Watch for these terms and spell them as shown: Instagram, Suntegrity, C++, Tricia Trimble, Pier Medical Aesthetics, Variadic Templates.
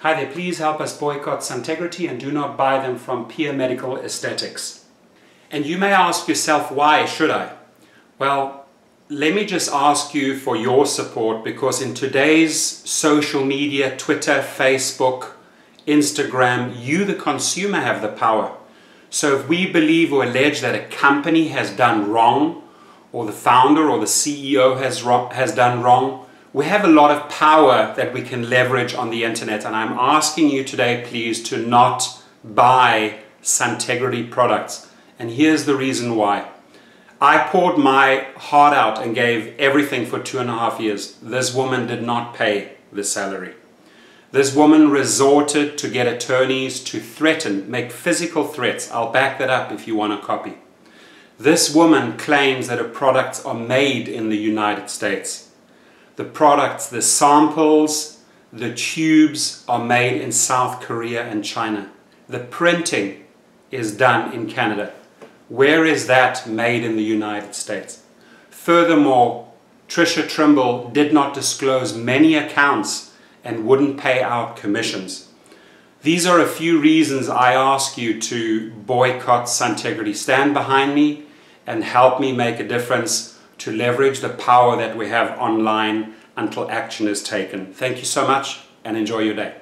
Hi there, please help us boycott Suntegrity and do not buy them from Pier Medical Aesthetics. And you may ask yourself, why should I? Well, let me just ask you for your support, because in today's social media, Twitter, Facebook, Instagram, you the consumer have the power. So if we believe or allege that a company has done wrong, or the founder or the CEO has done wrong, we have a lot of power that we can leverage on the internet. And I'm asking you today, please, to not buy Suntegrity products. And here's the reason why. I poured my heart out and gave everything for 2.5 years. This woman did not pay the salary. This woman resorted to get attorneys to threaten, make physical threats. I'll back that up if you want a copy. This woman claims that her products are made in the United States. The products, the samples, the tubes are made in South Korea and China. The printing is done in Canada. Where is that made in the United States? Furthermore, Tricia Trimble did not disclose many accounts and wouldn't pay out commissions. These are a few reasons I ask you to boycott Suntegrity. Stand behind me and help me make a difference to leverage the power that we have online until action is taken. Thank you so much and enjoy your day.